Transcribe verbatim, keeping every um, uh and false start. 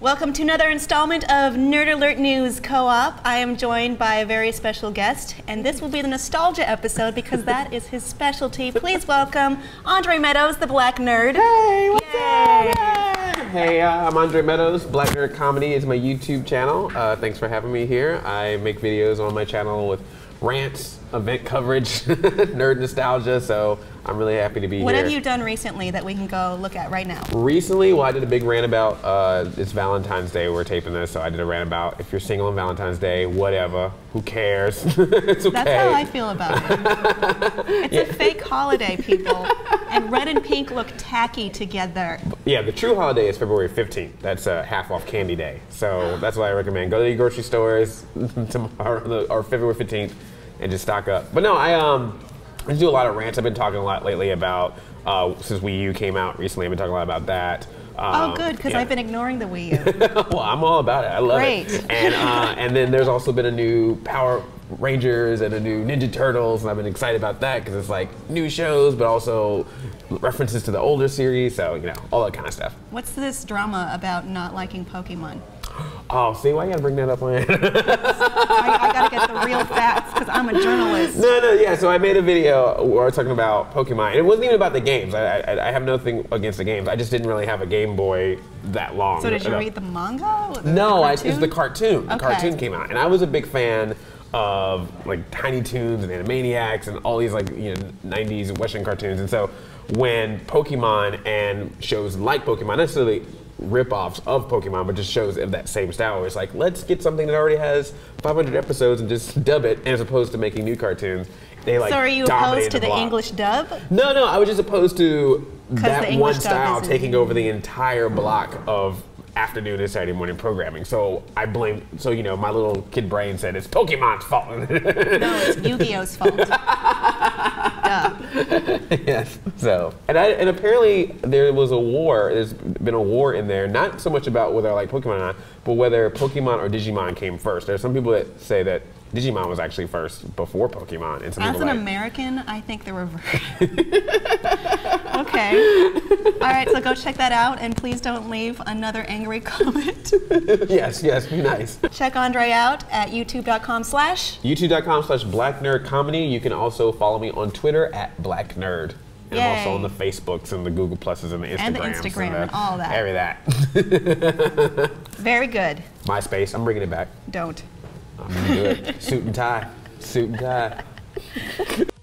Welcome to another installment of Nerd Alert News Co-op. I am joined by a very special guest, and this will be the nostalgia episode because that is his specialty. Please welcome Andre Meadows, the Black Nerd. Hey, what's Yay. up? Hey, uh, I'm Andre Meadows. Black Nerd Comedy is my YouTube channel. Uh, thanks for having me here. I make videos on my channel with rants, event coverage, nerd nostalgia, so I'm really happy to be what here. What have you done recently that we can go look at right now? Recently, well, I did a big rant about, uh, it's Valentine's Day, we're taping this, so I did a rant about if you're single on Valentine's Day, whatever, who cares? It's okay. That's how I feel about it. It's yeah. a fake holiday, people, and red and pink look tacky together. Yeah, the true holiday is February fifteenth. That's a uh, half off candy day, so that's what I recommend. Go to your grocery stores tomorrow, or February fifteenth, and just stock up. But no, I um, I do a lot of rants. I've been talking a lot lately about, uh, since Wii U came out recently, I've been talking a lot about that. Um, oh, good, because yeah. I've been ignoring the Wii U. Well, I'm all about it. I love Great. it. And, uh, and then there's also been a new Power Rangers and a new Ninja Turtles, and I've been excited about that because it's like new shows, but also references to the older series, so, you know, all that kind of stuff. What's this drama about not liking Pokemon? Oh, see, why you gotta bring that up on it? I, I gotta get the real facts because I'm a journalist. No, no, yeah. So I made a video where I was talking about Pokemon. It wasn't even about the games. I, I, I have nothing against the games. I just didn't really have a Game Boy that long. So did you enough. read the manga? The, no, the I, it was the cartoon. The okay. cartoon came out, and I was a big fan of like Tiny Toons and Animaniacs and all these like you know nineties Western cartoons. And so when Pokemon and shows like Pokemon, necessarily. rip-offs of Pokemon, but just shows of that same style. It's like, let's get something that already has five hundred episodes and just dub it, as opposed to making new cartoons. They like. So are you opposed to the, the English dub? No, no, I was just opposed to that one style taking over the entire block of afternoon and Saturday morning programming. So I blame, so you know, my little kid brain said, it's Pokemon's fault. No, it's Yu-Gi-Oh's fault. Yes, so. And, I, and apparently there was a war, there's been a war in there, not so much about whether I like Pokemon or not, but whether Pokemon or Digimon came first. There are some people that say that Digimon was actually first before Pokemon. And some As an like, American, I think the reverse. Okay. All right, so go check that out, and please don't leave another angry comment. Yes, yes, be nice. Check Andre out at youtube.com slash. YouTube.com slash Black Nerd Comedy. You can also follow me on Twitter at Black Nerd. And Yay. I'm also on the Facebooks and the Google Pluses and the Instagrams. And the Instagram and, the, and all that. Every that. Very good. MySpace, I'm bringing it back. Don't. I'm gonna do it. Suit and tie. Suit and tie.